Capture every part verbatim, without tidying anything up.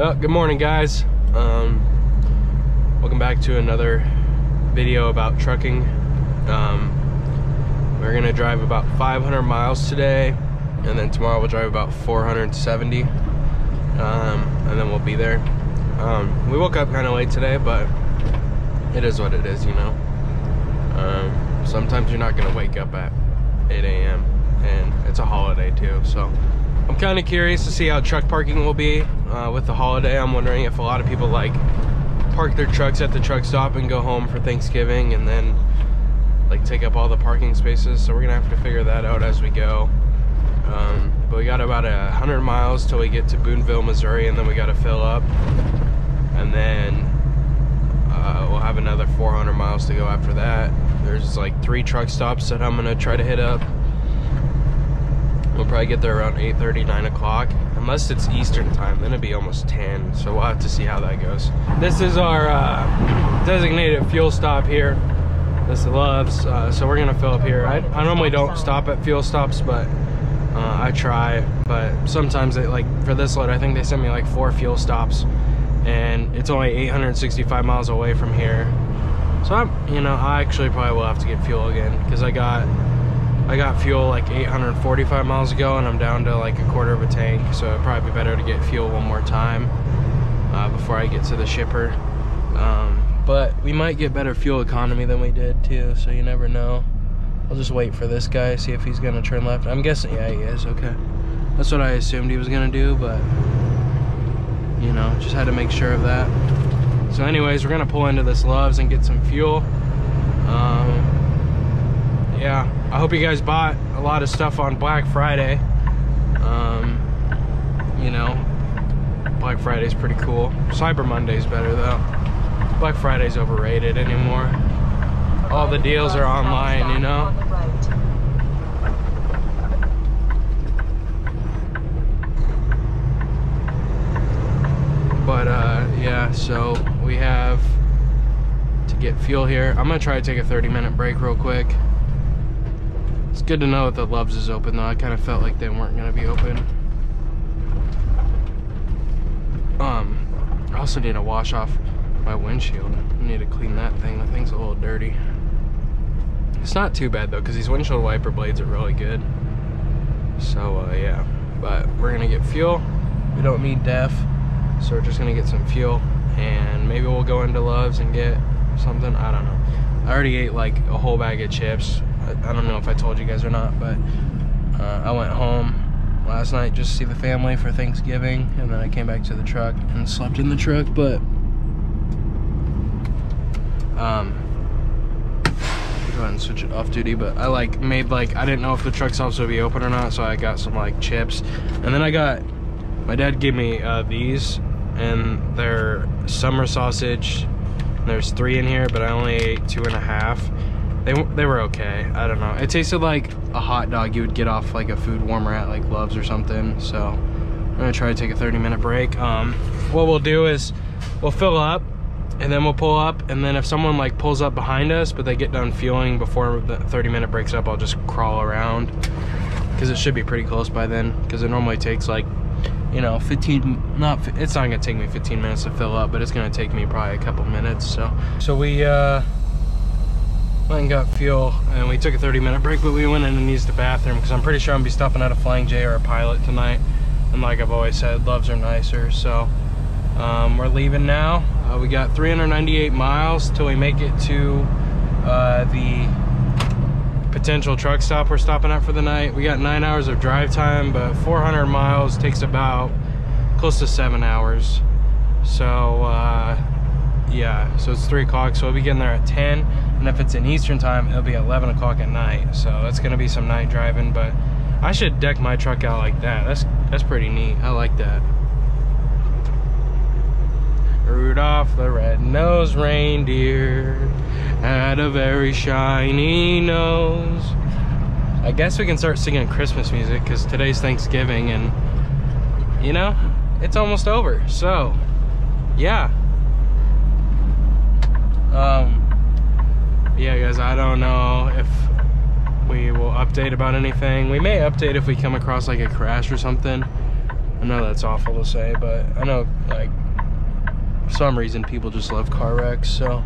Oh, good morning, guys. Um, welcome back to another video about trucking. Um, we're gonna drive about five hundred miles today, and then tomorrow we'll drive about four hundred seventy, um, and then we'll be there. Um, we woke up kind of late today, but it is what it is, you know. Um, sometimes you're not gonna wake up at eight A M and it's a holiday too, so. I'm kind of curious to see how truck parking will be uh, with the holiday. I'm wondering if a lot of people like park their trucks at the truck stop and go home for Thanksgiving and then like take up all the parking spaces. So we're gonna have to figure that out as we go. Um, but we got about a hundred miles till we get to Boonville, Missouri, and then we got to fill up, and then uh, we'll have another four hundred miles to go after that. There's like three truck stops that I'm gonna try to hit up. We'll probably get there around eight thirty, nine o'clock, unless it's Eastern time, then it'd be almost ten, so we'll have to see how that goes. This is our uh, designated fuel stop here. This is Love's, uh, so we're gonna fill up here. I, I normally don't stop at fuel stops, but uh, I try, but sometimes they, like for this load, I think they sent me like four fuel stops, and it's only eight hundred sixty-five miles away from here. So I'm, you know, I actually probably will have to get fuel again, because I got I got fuel like eight hundred forty-five miles ago, and I'm down to like a quarter of a tank, so it'd probably be better to get fuel one more time uh, before I get to the shipper. Um, but we might get better fuel economy than we did too, so you never know. I'll just wait for this guy, see if he's gonna turn left. I'm guessing, yeah, he is, okay. That's what I assumed he was gonna do, but you know, just had to make sure of that. So anyways, we're gonna pull into this Love's and get some fuel. Um, yeah, I hope you guys bought a lot of stuff on Black Friday. Um, you know, Black Friday's pretty cool. Cyber Monday's better though. Black Friday's overrated anymore. All the deals are online, you know. But uh, yeah, so we have to get fuel here. I'm gonna try to take a thirty minute break real quick. It's good to know that the Love's is open though. I kind of felt like they weren't going to be open. Um, I also need to wash off my windshield. I need to clean that thing. The thing's a little dirty. It's not too bad though, because these windshield wiper blades are really good. So uh, yeah, but we're going to get fuel. We don't need D E F, so we're just going to get some fuel. And maybe we'll go into Love's and get something. I don't know. I already ate like a whole bag of chips. I don't know if I told you guys or not, but uh, I went home last night just to see the family for Thanksgiving, and then I came back to the truck and slept in the truck. But um, I'll go ahead and switch it off duty. But I like made like I didn't know if the truck stops would be open or not, so I got some like chips, and then I got my dad gave me uh, these, and they're summer sausage. There's three in here, but I only ate two and a half. They, they were okay. I don't know. It tasted like a hot dog you would get off like a food warmer at like Love's or something. So I'm gonna try to take a thirty minute break. Um, what we'll do is we'll fill up, and then we'll pull up, and then if someone like pulls up behind us but they get done fueling before the thirty minute break's up, I'll just crawl around, because it should be pretty close by then, because it normally takes like, you know, fifteen, not, it's not gonna take me fifteen minutes to fill up, but it's gonna take me probably a couple minutes. So, so we, uh, went and got fuel, and we took a thirty minute break, but we went in and used the bathroom, because I'm pretty sure I'm gonna be stopping at a Flying J or a Pilot tonight, and like I've always said, Loves are nicer. So um, we're leaving now. Uh, we got three hundred ninety-eight miles till we make it to uh, the potential truck stop we're stopping at for the night. We got nine hours of drive time, but four hundred miles takes about close to seven hours. So uh, yeah, so it's three o'clock, so we'll be getting there at ten, and if it's in Eastern time, it'll be eleven o'clock at night. So it's gonna be some night driving, but I should deck my truck out like that. That's that's pretty neat. I like that. Rudolph the red-nosed reindeer had a very shiny nose. I guess we can start singing Christmas music, because today's Thanksgiving, and you know, it's almost over. So yeah. Um, yeah, guys, I don't know if we will update about anything. We may update if we come across like a crash or something. I know that's awful to say, but I know, like, for some reason people just love car wrecks, so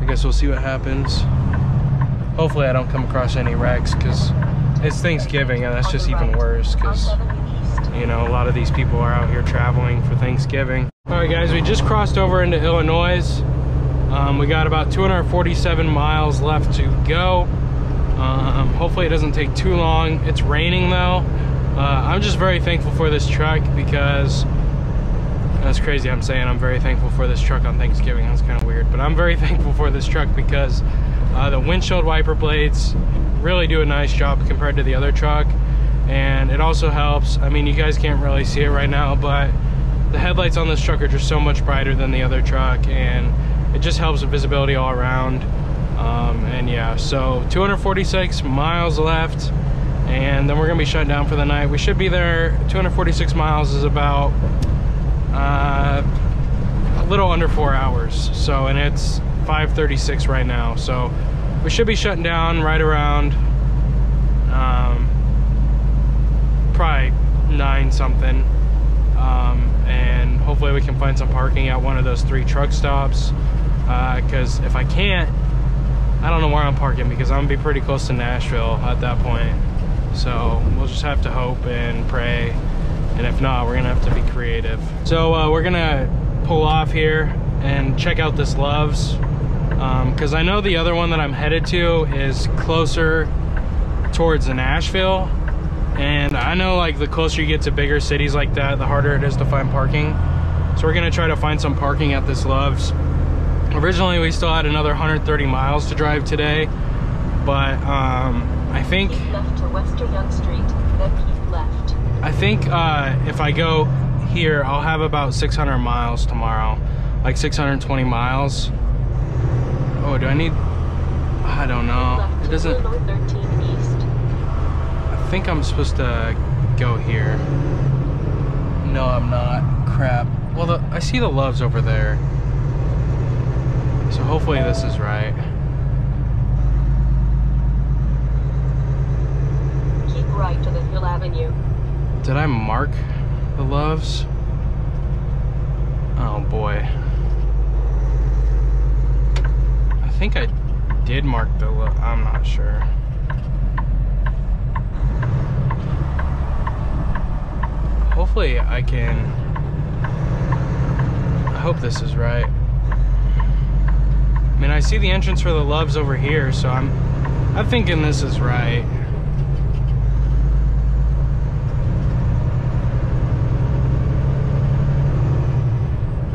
I guess we'll see what happens. Hopefully I don't come across any wrecks, because it's Thanksgiving, and that's just even worse, because, you know, a lot of these people are out here traveling for Thanksgiving. All right, guys, we just crossed over into Illinois. Um, we got about two hundred forty-seven miles left to go. Um, hopefully it doesn't take too long. It's raining, though. Uh, I'm just very thankful for this truck, because that's crazy. I'm saying I'm very thankful for this truck on Thanksgiving. That's kind of weird, but I'm very thankful for this truck because uh, the windshield wiper blades really do a nice job compared to the other truck. And it also helps, I mean, you guys can't really see it right now, but the headlights on this truck are just so much brighter than the other truck, and it just helps with visibility all around. Um, and yeah, so two hundred forty-six miles left, and then we're gonna be shut down for the night. We should be there. Two hundred forty-six miles is about uh, a little under four hours, so, and it's five thirty-six right now, so we should be shutting down right around um, probably nine something, um, and hopefully we can find some parking at one of those three truck stops, because uh, if I can't, I don't know where I'm parking, because I'm gonna be pretty close to Nashville at that point, so we'll just have to hope and pray, and if not, we're gonna have to be creative. So uh, we're gonna pull off here and check out this Love's, because um, I know the other one that I'm headed to is closer towards Nashville. And I know, like, the closer you get to bigger cities like that, the harder it is to find parking. So we're gonna try to find some parking at this Love's. Originally, we still had another one hundred thirty miles to drive today, but um, I think keep left to Western Young Street, then keep left. I think uh, if I go here, I'll have about six hundred miles tomorrow, like six hundred twenty miles. Oh, do I need? I don't know. It doesn't. I think I'm supposed to go here. No, I'm not. Crap. Well, the, I see the Love's over there, so hopefully this is right. Keep right to the Hill Avenue. Did I mark the Love's? Oh boy. I think I did mark the Love's. I'm not sure. Hopefully I can, I hope this is right. I mean, I see the entrance for the Love's over here, so I'm, I'm thinking this is right.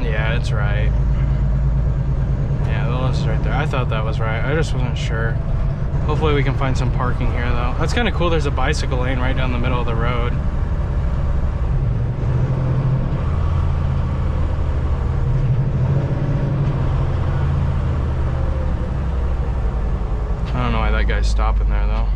Yeah, it's right. Yeah, the Love's right there. I thought that was right. I just wasn't sure. Hopefully we can find some parking here, though. That's kind of cool. There's a bicycle lane right down the middle of the road. Guys stopping there though.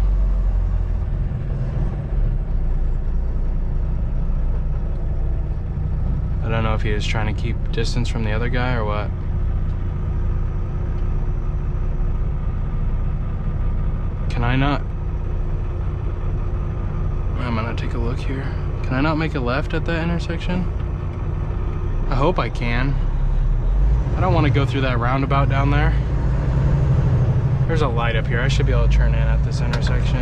I don't know if he is trying to keep distance from the other guy or what. Can I not? I'm gonna take a look here. Can I not make a left at that intersection? I hope I can. I don't want to go through that roundabout down there. There's a light up here. I should be able to turn in at this intersection.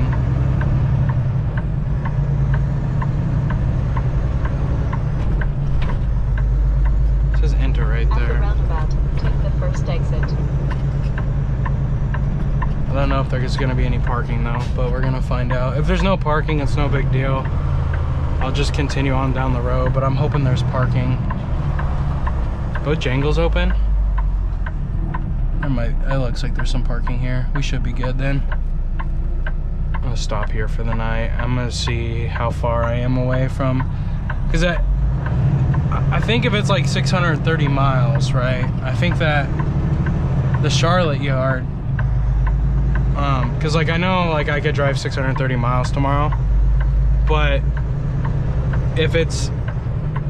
It says enter right there. At the roundabout, take the first exit. I don't know if there's going to be any parking though, but we're going to find out. If there's no parking, it's no big deal. I'll just continue on down the road, but I'm hoping there's parking. Both jangles open? My, it looks like there's some parking here. We should be good then. I'm gonna stop here for the night. I'm gonna see how far I am away from, because I, I think if it's like six hundred thirty miles, right? I think that the Charlotte yard, um, because like I know like I could drive six hundred thirty miles tomorrow, but if it's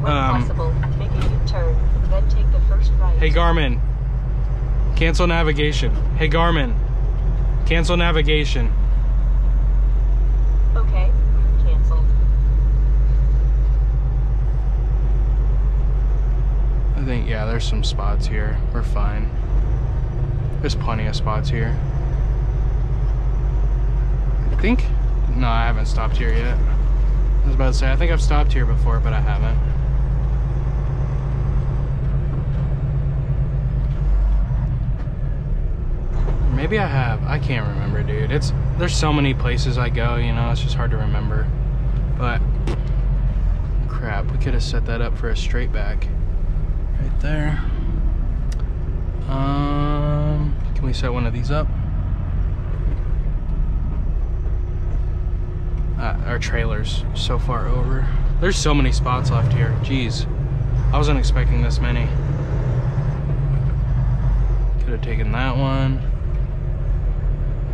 um, possible, make a U-turn, then take the first right. Hey Garmin. Cancel navigation. Hey Garmin, cancel navigation. Okay, canceled. there's some spots here. We're fine. There's plenty of spots here. I think, no, I haven't stopped here yet. I was about to say, I think I've stopped here before, but I haven't. Maybe I have. I can't remember, dude. It's there's so many places I go, you know, it's just hard to remember. But crap, we could have set that up for a straight back. Right there. Um can we set one of these up? Uh, our trailer's so far over. There's so many spots left here. Jeez. I wasn't expecting this many. Could have taken that one.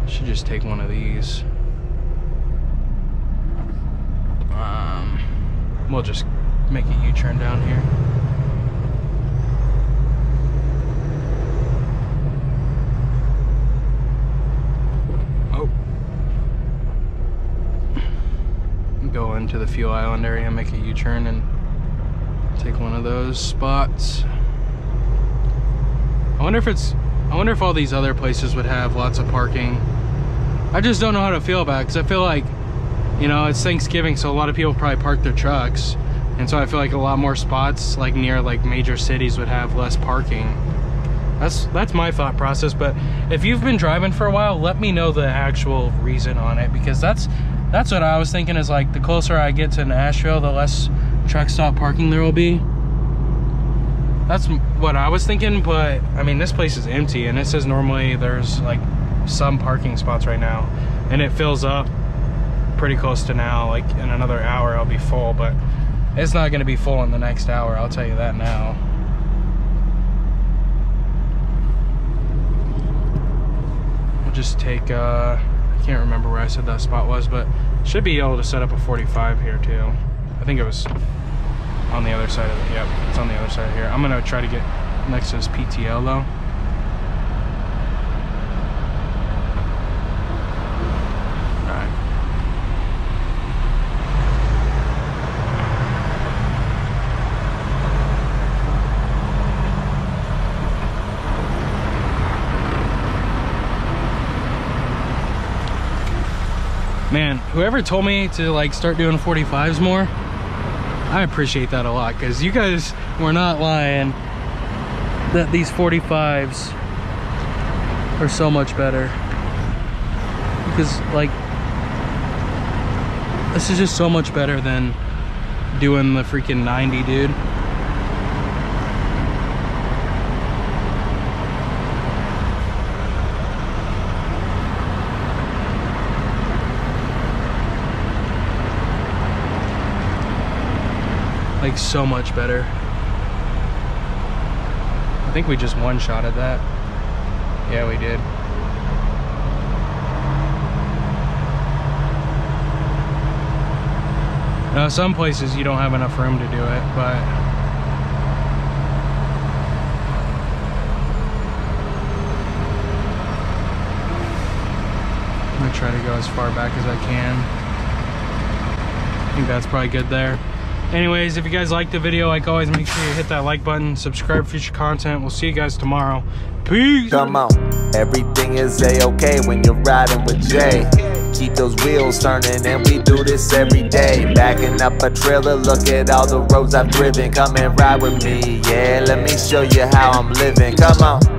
Should just take one of these. Um, we'll just make a U-turn down here. Oh. Go into the fuel island area, make a U-turn and take one of those spots. I wonder if it's, I wonder if all these other places would have lots of parking. I just don't know how to feel about it, because I feel like, you know, it's Thanksgiving, so a lot of people probably park their trucks, and so I feel like a lot more spots like near like major cities would have less parking. That's that's my thought process. But if you've been driving for a while, let me know the actual reason on it, because that's that's what I was thinking, is like the closer I get to Nashville, the less truck stop parking there will be. That's what I was thinking. But I mean, this place is empty, and it says normally there's like some parking spots right now, and it fills up pretty close to now. Like in another hour I'll be full, but it's not going to be full in the next hour, I'll tell you that now. We'll just take uh I can't remember where I said that spot was, but should be able to set up a forty-five here too. I think it was on the other side of it. Yep, it's on the other side here. I'm gonna try to get next to this P T L though. Man, whoever told me to like start doing forty-fives more, I appreciate that a lot, because you guys were not lying that these forty-fives are so much better. Because like, this is just so much better than doing the freaking ninety, dude. Like, so much better. I think we just one-shotted that. Yeah, we did. Now, some places you don't have enough room to do it, but I'm gonna try to go as far back as I can. I think that's probably good there. Anyways, if you guys liked the video, like always, make sure you hit that like button, subscribe for future content. We'll see you guys tomorrow. Peace. Come on, everything is a-okay when you're riding with Jay. Keep those wheels turning, and we do this every day. Backing up a trailer, look at all the roads I've driven. Come and ride with me, yeah, let me show you how I'm living. Come on.